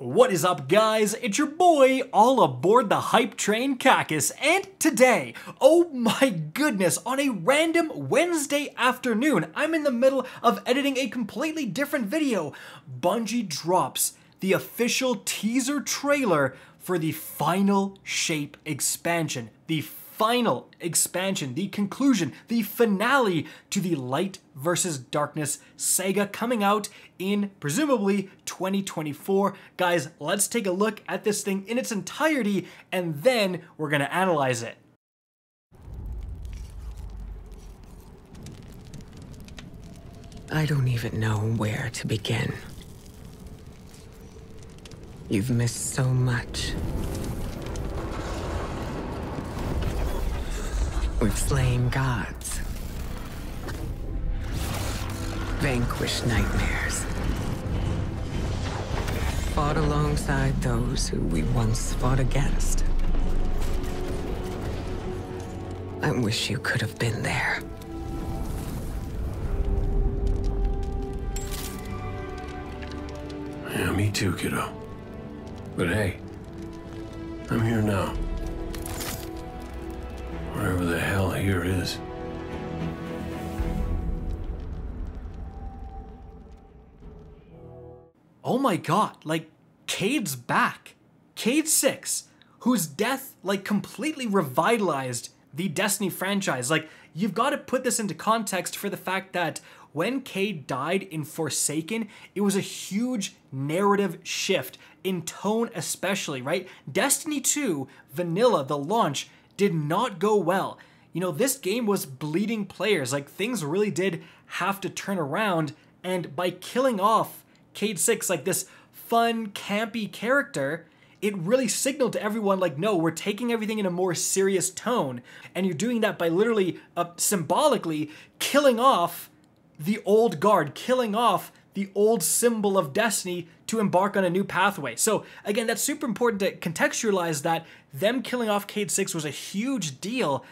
What is up, guys? It's your boy, all aboard the hype train, Kakis, and today, oh my goodness, on a random Wednesday afternoon, I'm in the middle of editing a completely different video. Bungie drops the official teaser trailer for the Final Shape expansion, the final expansion, the conclusion, the finale to the Light versus Darkness saga coming out in presumably 2024. Guys, let's take a look at this thing in its entirety and then we're gonna analyze it. I don't even know where to begin. You've missed so much. We've slain gods, vanquished nightmares, fought alongside those who we once fought against. I wish you could have been there. Yeah, me too, kiddo. But hey, I'm here now. Wherever the hell here is. Oh my god, like, Cayde's back. Cayde-6, whose death, like, completely revitalized the Destiny franchise. Like, you've got to put this into context for the fact that when Cayde died in Forsaken, it was a huge narrative shift, in tone especially, right? Destiny 2, Vanilla, the launch, did not go well. You know, this game was bleeding players. Like, things really did have to turn around, and by killing off Cayde-6, like this fun, campy character, it really signaled to everyone, like, no, we're taking everything in a more serious tone, and you're doing that by literally, symbolically, killing off the old guard, killing off the old symbol of Destiny to embark on a new pathway. So again, that's super important to contextualize that them killing off Cayde-6 was a huge deal,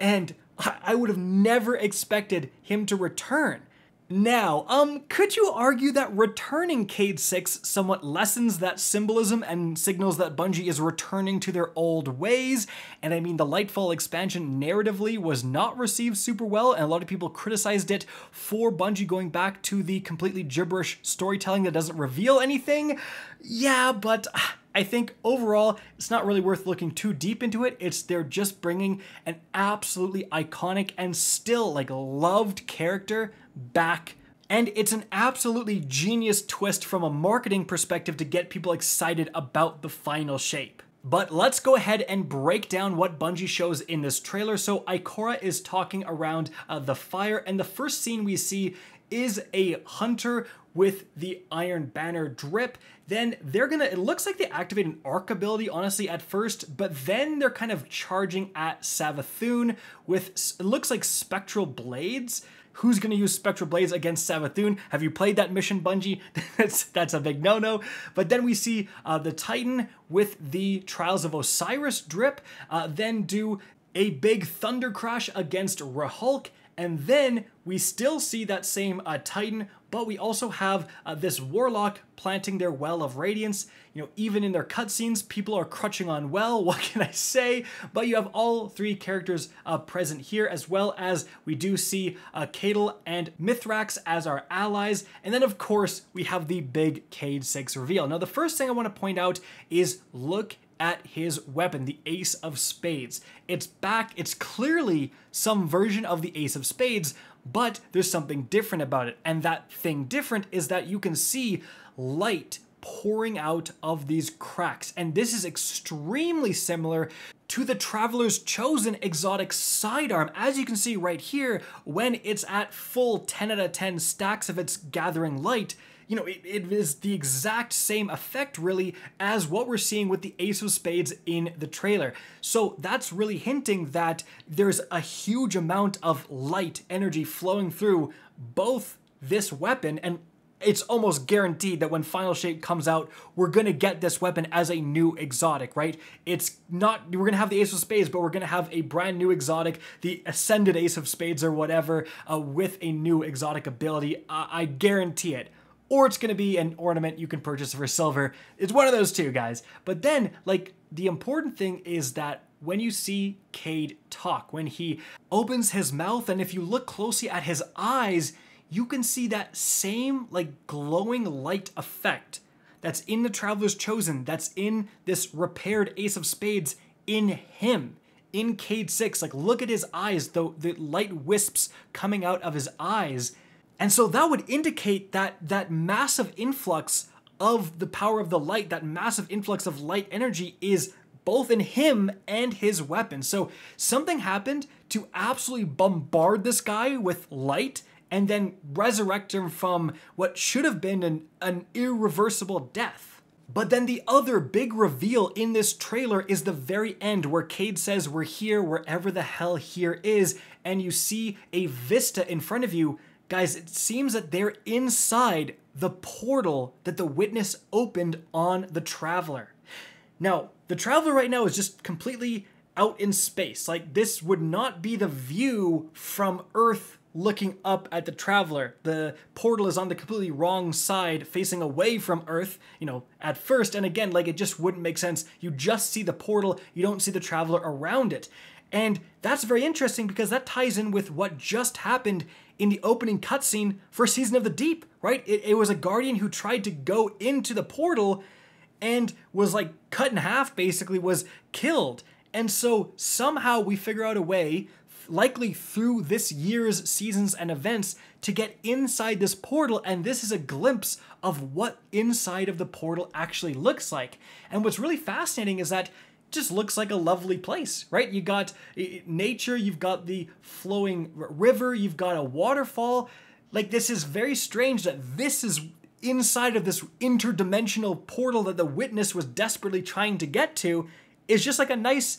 and I would have never expected him to return. Now, could you argue that returning Cayde-6 somewhat lessens that symbolism and signals that Bungie is returning to their old ways? And I mean, the Lightfall expansion narratively was not received super well, and a lot of people criticized it for Bungie going back to the completely gibberish storytelling that doesn't reveal anything. Yeah, but I think overall, it's not really worth looking too deep into it. They're just bringing an absolutely iconic and still, like, loved character back. And it's an absolutely genius twist from a marketing perspective to get people excited about the Final Shape. But let's go ahead and break down what Bungie shows in this trailer. So Ikora is talking around the fire, and the first scene we see is a hunter with the Iron Banner drip. Then they're gonna, it looks like they activate an arc ability, honestly, at first, but then they're kind of charging at Savathun with, it looks like, Spectral Blades. Who's gonna use Spectral Blades against Savathun? Have you played that mission, Bungie? That's a big no-no. But then we see the Titan with the Trials of Osiris drip, then do a big thunder crash against Rahulk, and then we still see that same Titan, but we also have this Warlock planting their Well of Radiance. You know, even in their cutscenes, people are crutching on Well, what can I say? But you have all three characters present here, as well as we do see Cadel and Mithrax as our allies. And then, of course, we have the big Cayde-6 reveal. Now, the first thing I want to point out is look at his weapon, the Ace of Spades. It's back, it's clearly some version of the Ace of Spades, but there's something different about it. And that thing different is that you can see light pouring out of these cracks. And this is extremely similar to the Traveler's Chosen exotic sidearm, as you can see right here, when it's at full 10 out of 10 stacks of its gathering light. You know, it is the exact same effect, really, as what we're seeing with the Ace of Spades in the trailer. So that's really hinting that there's a huge amount of light energy flowing through both this weapon, and it's almost guaranteed that when Final Shape comes out, we're gonna get this weapon as a new exotic, right? It's not, we're gonna have the Ace of Spades, but we're gonna have a brand new exotic, the Ascended Ace of Spades or whatever, with a new exotic ability. I guarantee it. or it's going to be an ornament you can purchase for silver. It's one of those two, guys. But then, like, the important thing is that when you see Cayde talk, when he opens his mouth, and if you look closely at his eyes, you can see that same, like, glowing light effect that's in the Traveler's Chosen, that's in this repaired Ace of Spades, in him, in Cayde-6. Like, look at his eyes, the light wisps coming out of his eyes. And so that would indicate that that massive influx of the power of the light, that massive influx of light energy is both in him and his weapon. So something happened to absolutely bombard this guy with light and then resurrect him from what should have been an irreversible death. But then the other big reveal in this trailer is the very end where Cayde says, "We're here, wherever the hell here is," and you see a vista in front of you. Guys, it seems that they're inside the portal that the Witness opened on the Traveler. Now, the Traveler right now is just completely out in space. Like, this would not be the view from Earth looking up at the Traveler. The portal is on the completely wrong side, facing away from Earth, you know, at first. And again, like, it just wouldn't make sense. You just see the portal, you don't see the Traveler around it. And that's very interesting because that ties in with what just happened in the opening cutscene for Season of the Deep, right? It was a Guardian who tried to go into the portal and was, like, cut in half, basically, was killed. And so somehow we figure out a way, likely through this year's seasons and events, to get inside this portal, and this is a glimpse of what inside of the portal actually looks like. And what's really fascinating is that just looks like a lovely place, right? You got nature, you've got the flowing river, you've got a waterfall. Like, this is very strange that this is inside of this interdimensional portal that the Witness was desperately trying to get to. Is just like a nice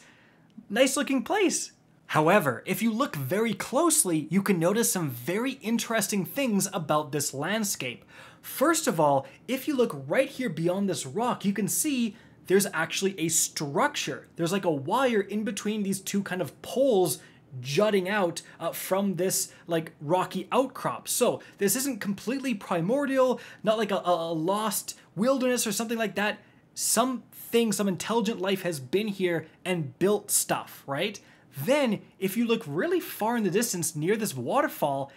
looking place. However, if you look very closely, you can notice some very interesting things about this landscape. First of all, if you look right here beyond this rock, you can see there's actually a structure. There's like a wire in between these two kind of poles jutting out from this, like, rocky outcrop. So this isn't completely primordial, not like a lost wilderness or something like that. Some intelligent life has been here and built stuff, right? Then if you look really far in the distance near this waterfall,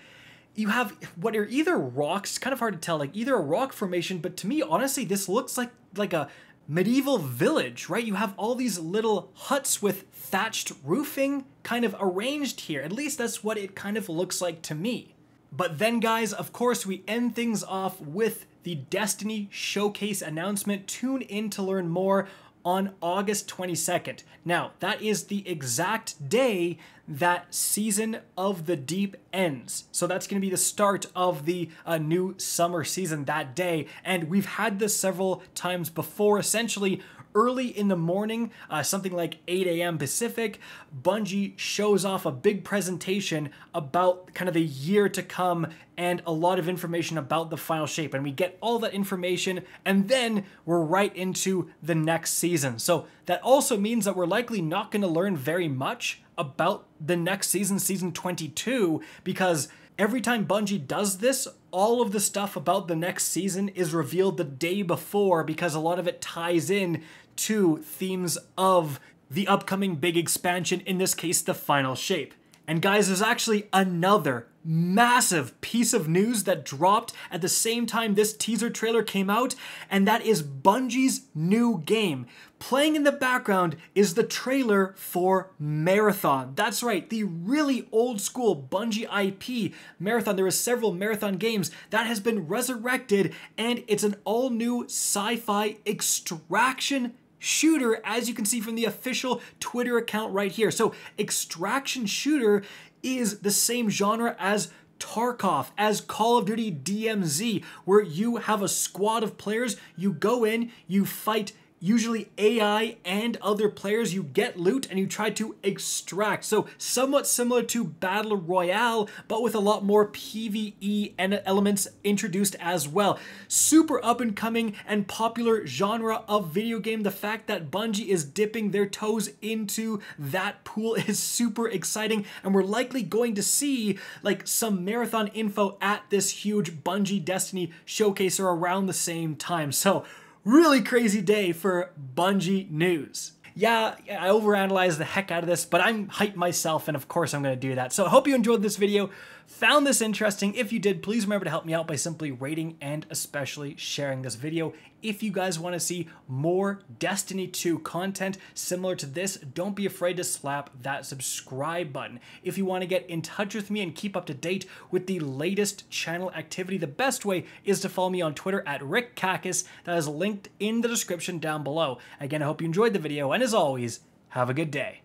you have what are either rocks, kind of hard to tell, like either a rock formation, but to me, honestly, this looks like a medieval village, right? You have all these little huts with thatched roofing kind of arranged here. At least that's what it kind of looks like to me. But then, guys, of course, we end things off with the Destiny Showcase announcement. Tune in to learn more on August 22nd. Now, that is the exact day that Season of the Deep ends. So that's going to be the start of the new summer season that day. And we've had this several times before. Essentially, early in the morning, something like 8 a.m. Pacific, Bungie shows off a big presentation about kind of the year to come and a lot of information about the Final Shape. And we get all that information, and then we're right into the next season. So that also means that we're likely not going to learn very much about the next season, season 22, because every time Bungie does this, all of the stuff about the next season is revealed the day before, because a lot of it ties in to themes of the upcoming big expansion, in this case, the Final Shape. And guys, there's actually another massive piece of news that dropped at the same time this teaser trailer came out, and that is Bungie's new game. Playing in the background is the trailer for Marathon. That's right, the really old school Bungie IP, Marathon. There were several Marathon games that has been resurrected, and it's an all-new sci-fi extraction shooter, as you can see from the official Twitter account right here. So extraction shooter is the same genre as Tarkov, as Call of Duty DMZ, where you have a squad of players, you go in, you fight usually AI and other players, you get loot and you try to extract. So somewhat similar to Battle Royale, but with a lot more PvE elements introduced as well. Super up and coming and popular genre of video game. The fact that Bungie is dipping their toes into that pool is super exciting, and we're likely going to see like some Marathon info at this huge Bungie Destiny showcase or around the same time. So really crazy day for Bungie news. Yeah, I overanalyzed the heck out of this, but I'm hyped myself, and of course I'm going to do that. So I hope you enjoyed this video, found this interesting. If you did, please remember to help me out by simply rating and especially sharing this video. If you guys want to see more Destiny 2 content similar to this, don't be afraid to slap that subscribe button. If you want to get in touch with me and keep up to date with the latest channel activity, the best way is to follow me on Twitter at RickKakis. That is linked in the description down below. Again, I hope you enjoyed the video, and as always, have a good day.